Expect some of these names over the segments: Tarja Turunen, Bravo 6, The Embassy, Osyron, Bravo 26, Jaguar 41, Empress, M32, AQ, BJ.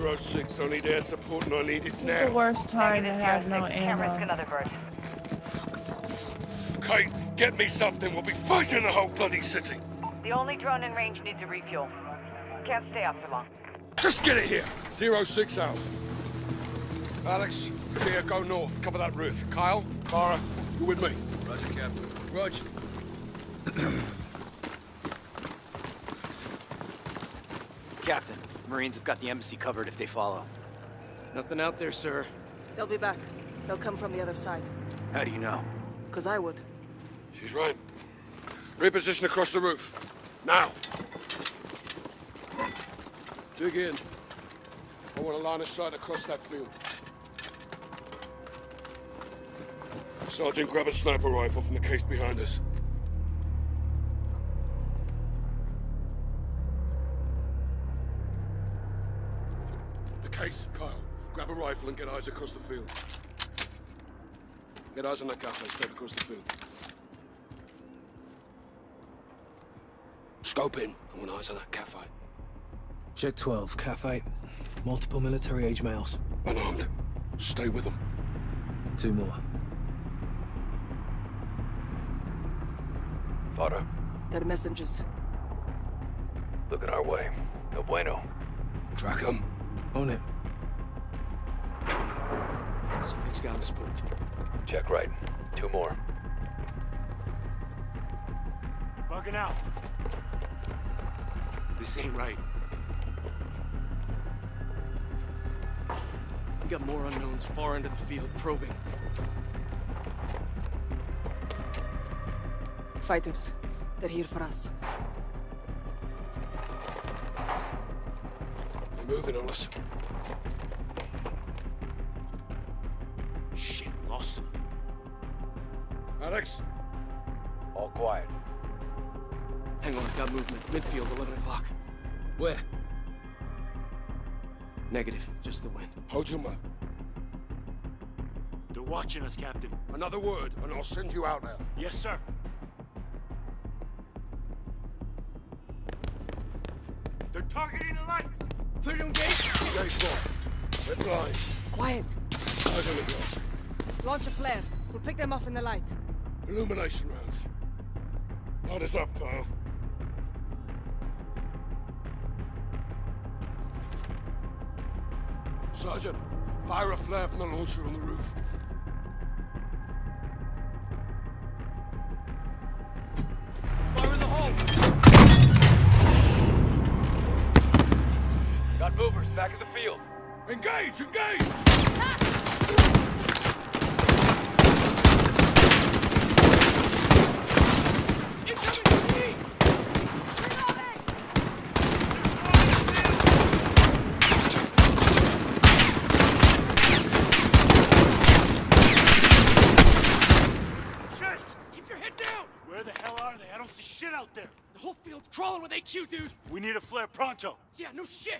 06, I need air support and I need it now. It's the worst time to have no ammo. Kate, get me something. We'll be fighting the whole bloody city. The only drone in range needs a refuel. Can't stay out for long. Just get it here. 06 out. Alex, Kia, go north. Cover that roof. Kyle, Tara, you with me? Roger, Captain. Roger. Captain, Marines have got the embassy covered if they follow. Nothing out there, sir. They'll be back. They'll come from the other side. How do you know? Because I would. She's right. Reposition across the roof. Now! Dig in. I want a line of sight across that field. Sergeant, grab a sniper rifle from the case behind us. The case, Kyle. Grab a rifle and get eyes across the field. Get eyes on that cafe, straight across the field. Scope in. I want eyes on that cafe. Check 12, cafe. Multiple military-age males. Unarmed. Stay with them. Two more. Fodder. They're messengers. Looking our way. No bueno. Track them. On it. Something's got them spooked. Check right. Two more. You're bugging out. This ain't right. We got more unknowns far into the field probing. Fighters, they're here for us. They're moving on us. Shit, lost them. Alex? All quiet. Hang on, got movement. Midfield, 11 o'clock. Where? Negative, just the wind. Hold your mouth. They're watching us, Captain. Another word, and I'll send you out there. Yes, sir. They're targeting the lights! Clear them gate! Gate 4. Red line. Quiet. Eyes on the glass. Launch a flare. We'll pick them off in the light. Illumination rounds. Light us up, Kyle. Sergeant, fire a flare from the launcher on the roof. Fire in the hole! Got movers back in the field. Engage! Engage! Incoming from the east! There. The whole field's crawling with AQ, dude! We need a flare pronto! Yeah, no shit!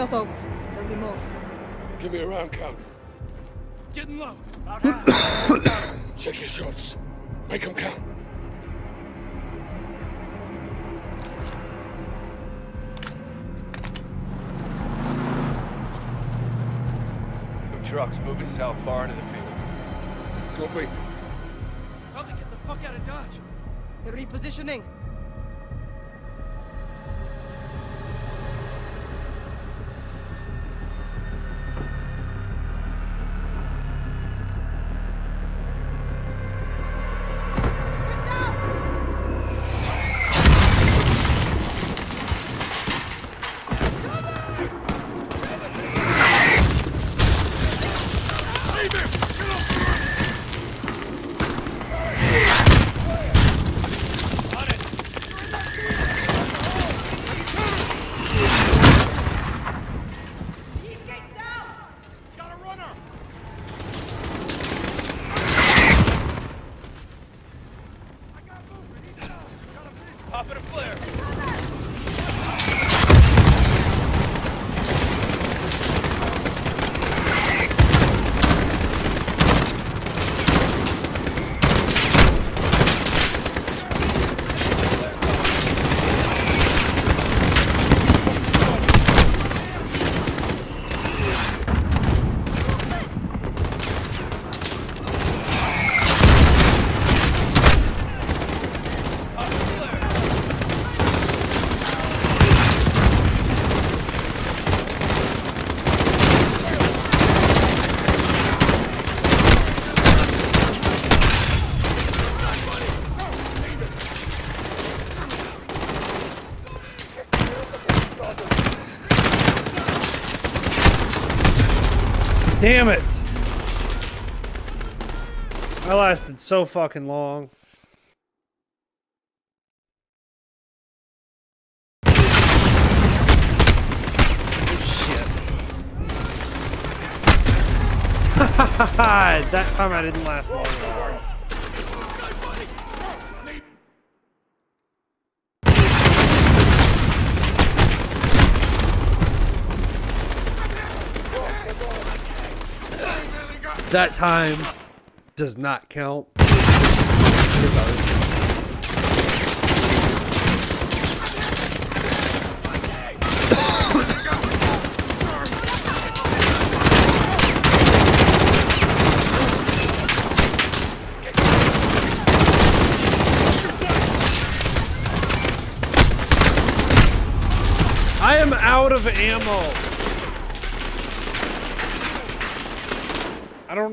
not over. There'll be more. Give me a round count. Getting low. About half. Check your shots. Make them count. The truck's moving south far into the field. Copy. How they get the fuck out of Dodge? They're repositioning. Damn it! I lasted so fucking long. That time I didn't last long at all. That time does not count. I am out of ammo. I don't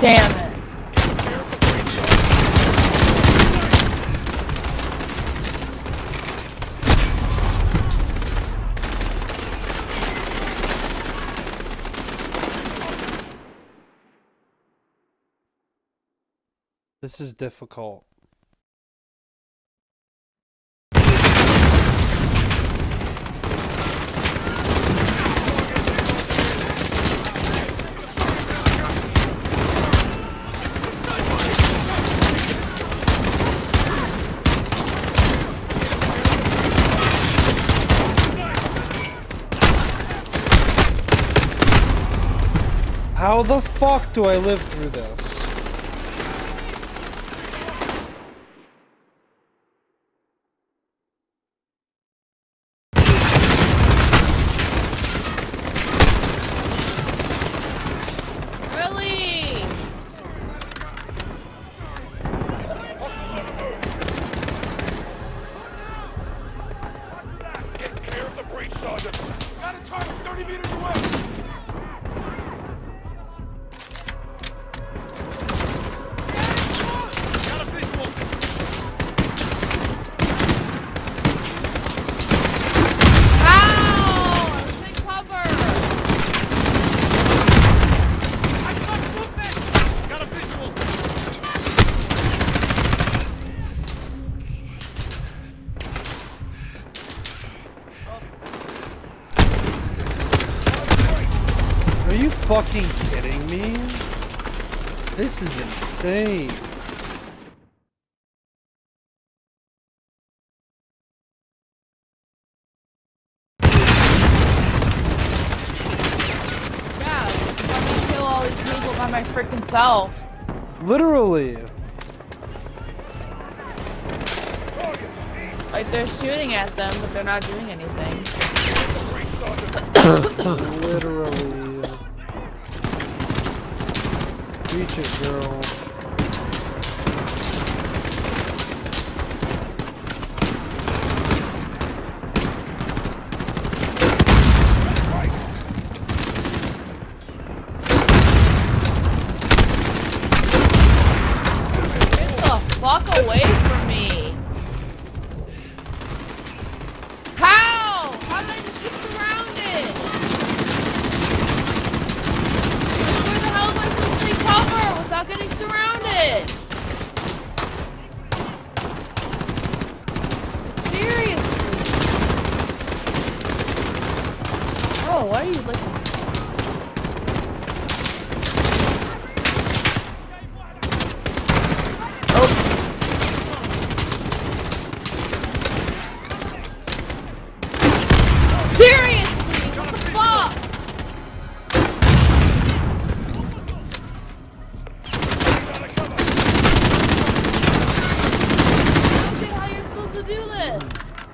Damn it. This is difficult. How the fuck do I live through this? Really? Get clear of the breach, Sergeant. Got a target 30 meters away. Are you fucking kidding me? This is insane. My freaking self. Literally. Like they're shooting at them, but they're not doing anything. Literally. Reach it, girl. Walk away from me. How? How did I just get surrounded? Where the hell am I supposed to take cover without getting surrounded? Seriously. Oh, why are you looking?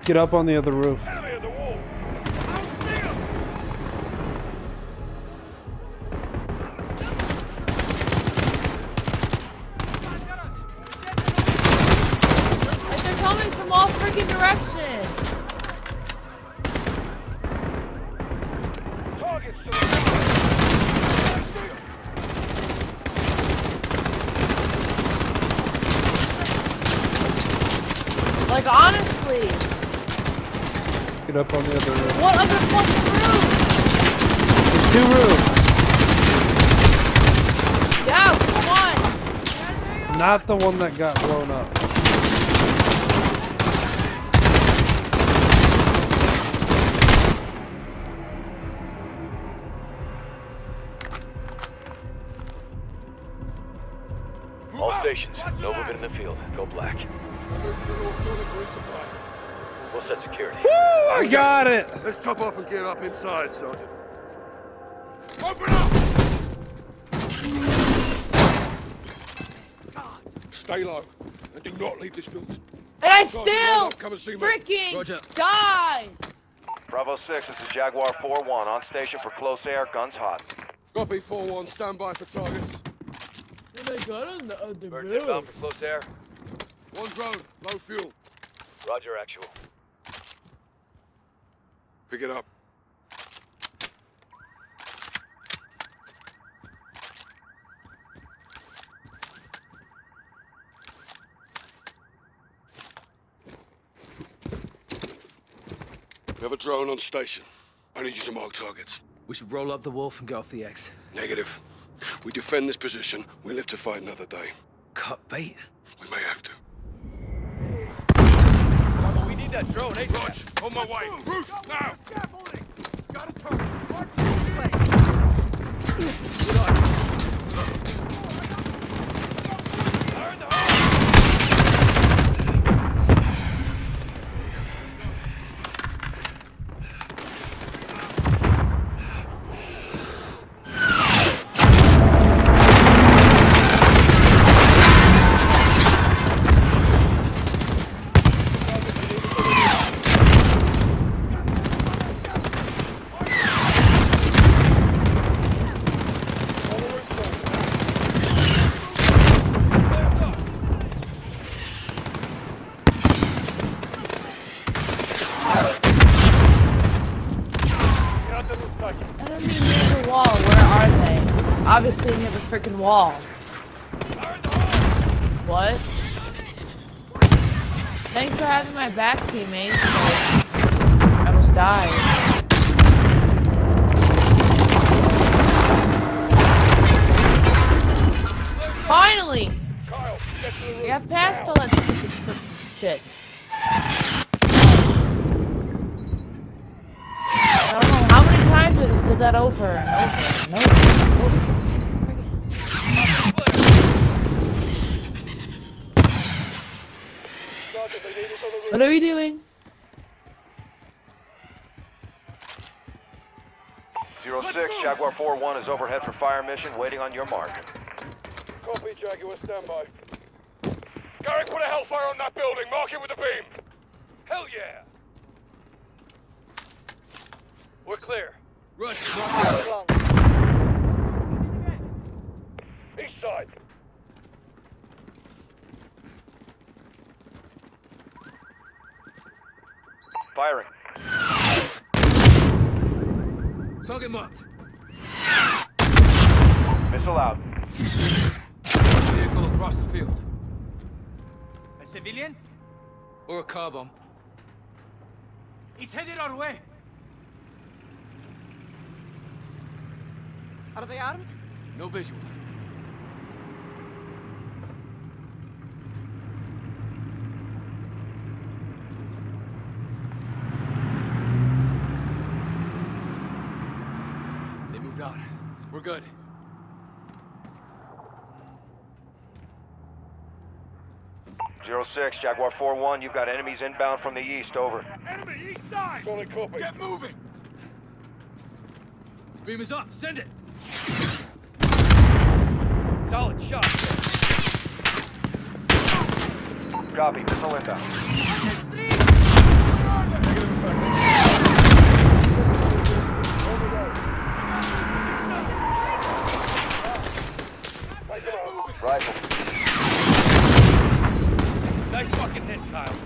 Get up on the other roof. Like they're coming from all freaking directions. Targets to the left. Like honestly. Get up on the other room. What other fucking room? There's two rooms. Yeah, come on. Not the one that got blown up. All stations, no movement in the field. Go black. We'll set security. Woo! I got it! Let's top off and get up inside, Sergeant. Open up! God. Stay low and do not leave this building. And I still freaking die! Bravo 6, this is Jaguar 41 on station for close air, guns hot. Copy 41, stand by for targets. They got on the other roof. For close air. One drone, low fuel. Roger, actual. Pick it up. We have a drone on station. I need you to mark targets. We should roll up the wolf and go off the X. Negative. We defend this position. We live to fight another day. Cut bait? We may have to. That drone, eh? Watch! On my way! Roof! Now! Got it covered! Obviously near the freaking wall. What? Thanks for having my back, teammates. I almost died. Finally! We got past all that stupid freaking shit. I don't know how many times it is that that over and over and over and over. What are we doing? 06, Jaguar 41 is overhead for fire mission, waiting on your mark. Copy, Jaguar, standby. Garrick, put a hellfire on that building, mark it with a beam. Hell yeah! We're clear. Rush, rush. East side. Firing. Target marked. Missile out. Vehicle across the field. A civilian? Or a car bomb? It's headed our way. Are they armed? No visual. We're good. '06, Jaguar 41, you've got enemies inbound from the east, over. Enemy east side! Get moving! Beam is up, send it! Solid shot. Copy, missile inbound. Rifle. Nice fucking hit, Kyle.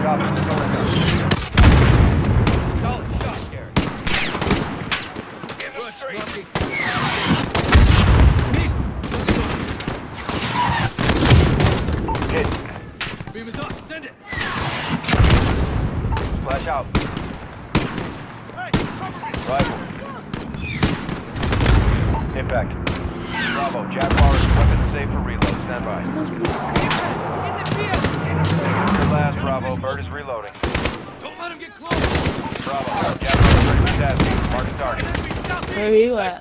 Job, it's going down. Solid shot, Gary. Give him straight. Nice. Hit. Beam is up. Send it. Flash out. Hey, rifle. Impact. Bravo, Jaguar is weapon safe for reload. Stand by. In the field! Your last, Bravo. Bird is reloading. Don't let him get close! Bravo, Jaguar is ready. Mark the target. Where are you at?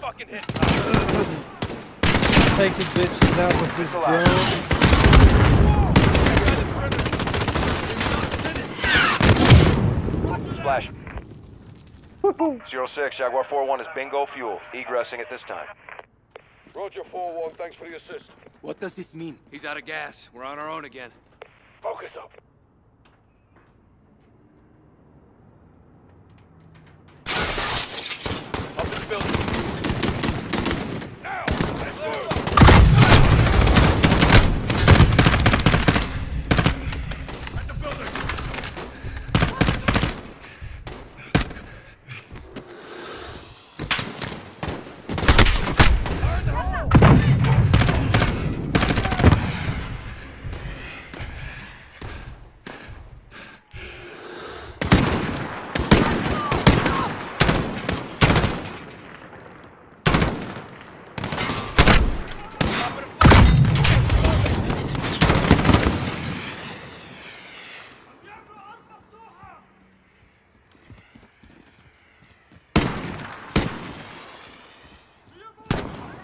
Take your bitches out with this drone. Splash. 06, Jaguar 41 is bingo fuel. Egressing at this time. Roger, 41, thanks for the assist. What does this mean? He's out of gas. We're on our own again. Focus up. Up the building. Now, let's move. At the building.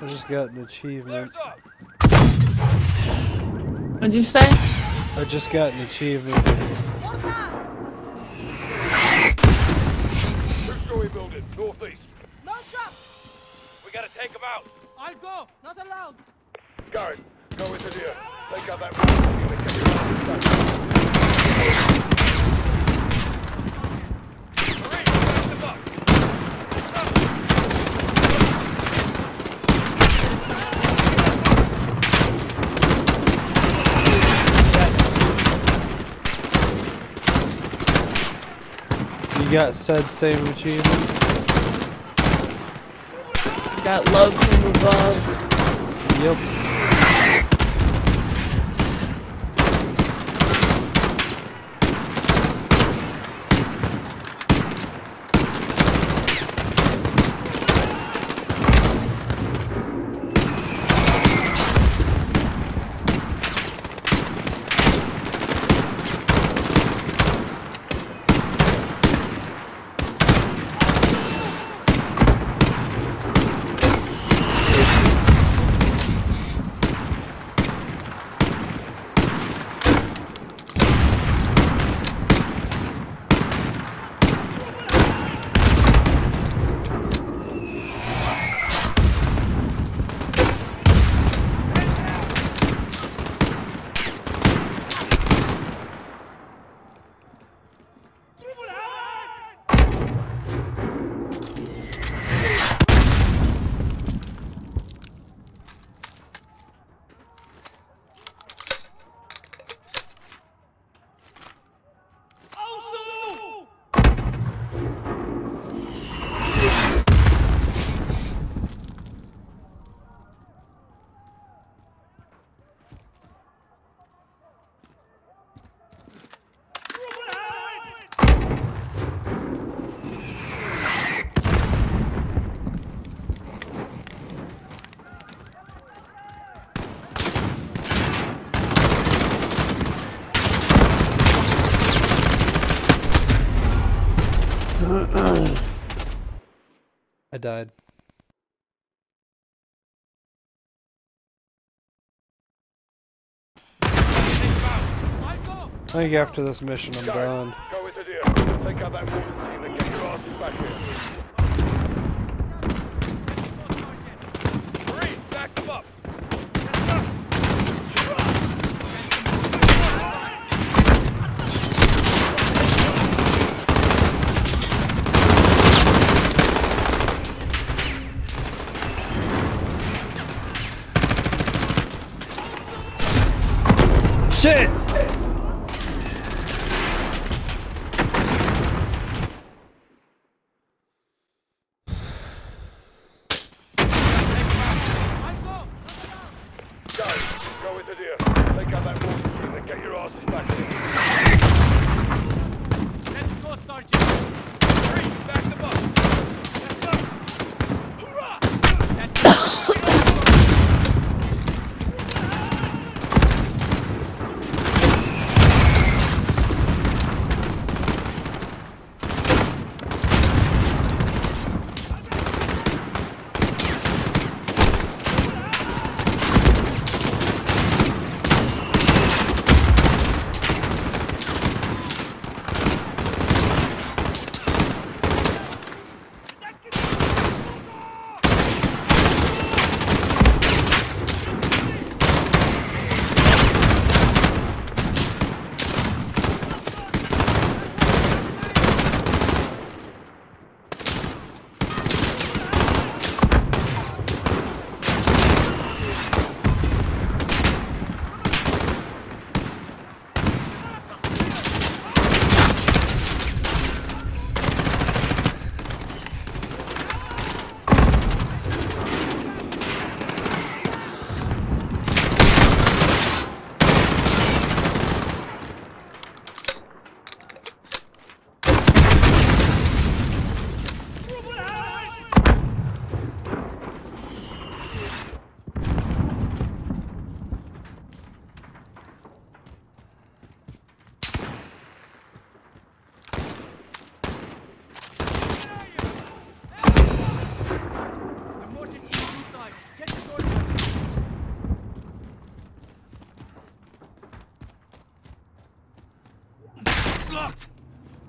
I just got an achievement. What'd you say? I just got an achievement. Two-story building, northeast. No shot! We gotta take him out. I'll go. Not allowed. Garrett, go into the air. Take out that room. Got said same achievement. Got love from above. Yep. I died. I think after this mission, I'm done. Go with the deal. Take out that water team and get your asses back here. Marine, back them up. Shit!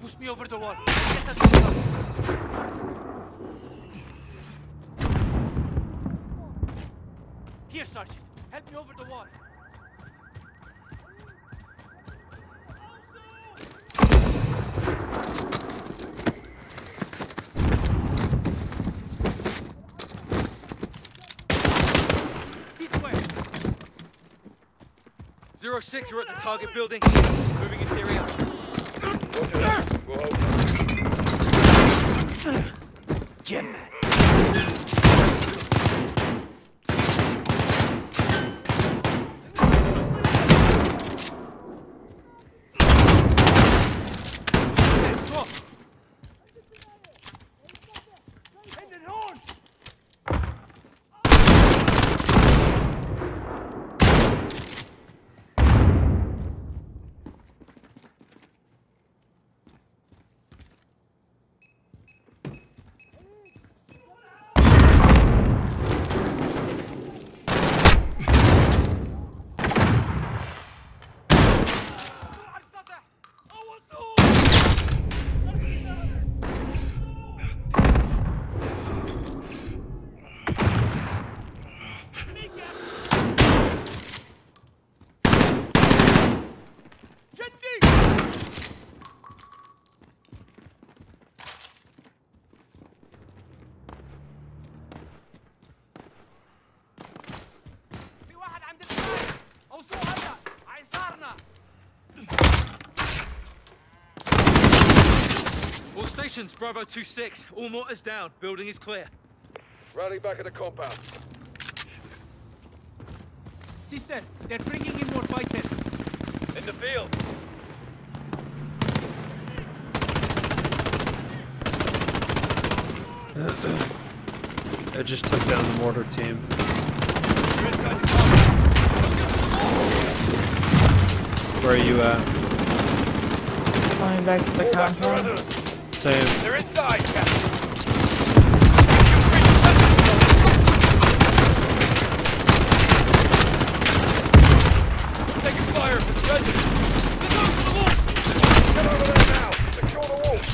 Push me over the wall. Get us up. Here, Sergeant. Help me over the wall. This way. 06, we're at the target building. Moving interior. We'll hold them. Jim. Stations, Bravo 26. All mortars down. Building is clear. Rally back at the compound. Sister, they're bringing in more fighters. In the field. I just took down the mortar team. Where are you at? Going back to the compound. So they're inside, Captain. Taking fire from judges. Get over the wall. Get over there now. Secure the walls.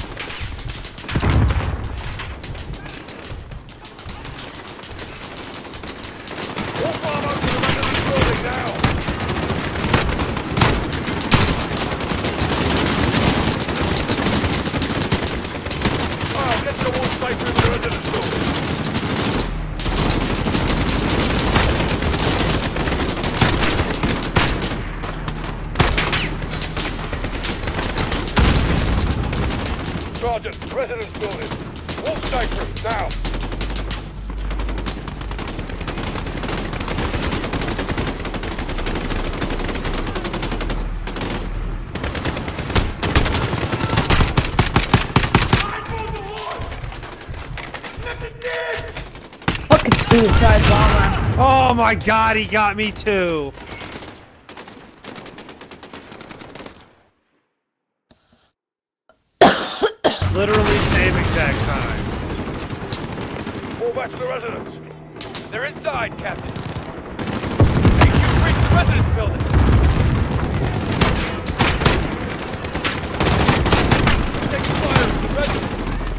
Wolf armor to the end of this building now. Sergeant, residence building. Wolf sniper, now. Fucking suicide bomber. Oh my god, he got me too. Literally saving that time. Fall back to the residence. They're inside, Captain. AQ, reach the residence building. Take fire to the residence.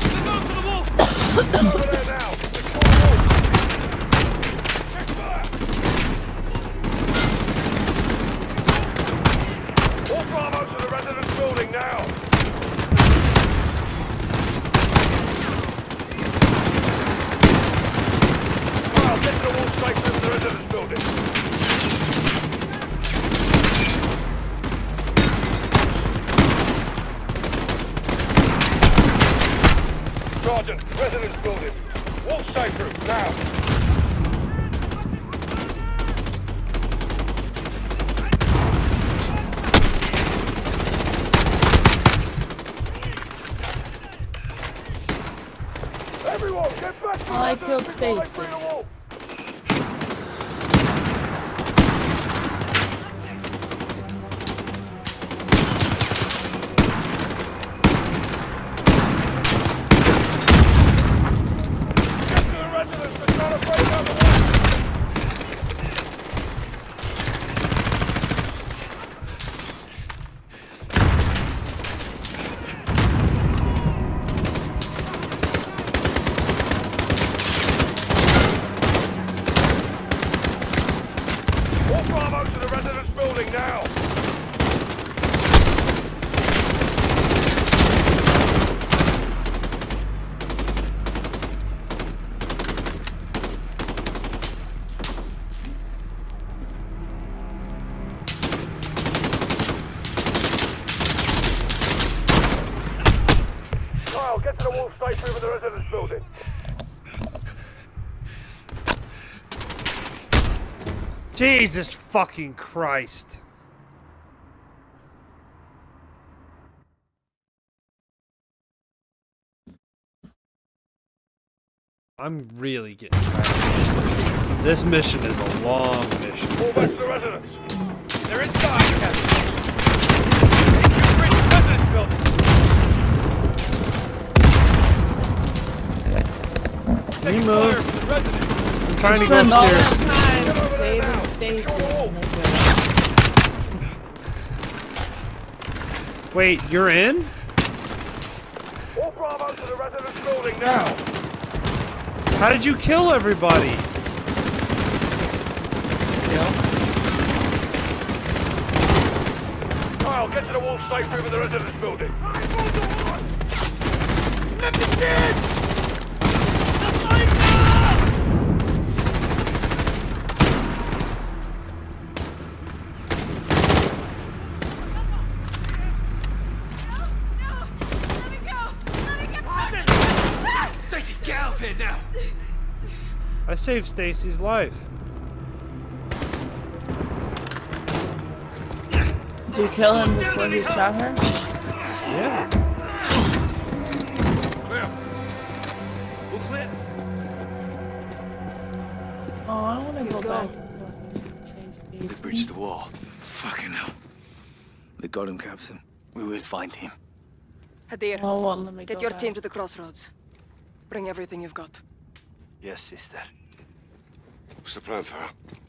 They're going for the wolf. They're over there now. Take fire. All Bravo to the residence building now. Sergeant, residence building. Wolf sniper, now. Everyone, get back to the I killed Face. Bravo to the residence building now! Kyle, get to the wolf safe over the residence building. Jesus fucking Christ. I'm really getting tired. This mission is a long mission. Fall back to the residence. They're inside, Captain. AQ breach the residence building. Taking fire from the residence. I'm trying to go upstairs. Wait, you're in? All Bravo to the residence building now. How did you kill everybody? Yeah. Kyle, get to the wall safe room in the residence building. I hold the wall. Let me dead. Now. I saved Stacy's life. Did you kill him before you shot her? Yeah. Clear. We'll clear. Oh, I want to go back. They breached the wall. Fucking hell. They got him, Captain. We will find him. Hadir, get your team to the crossroads. Bring everything you've got. Yes, sister. What's the plan, Farah?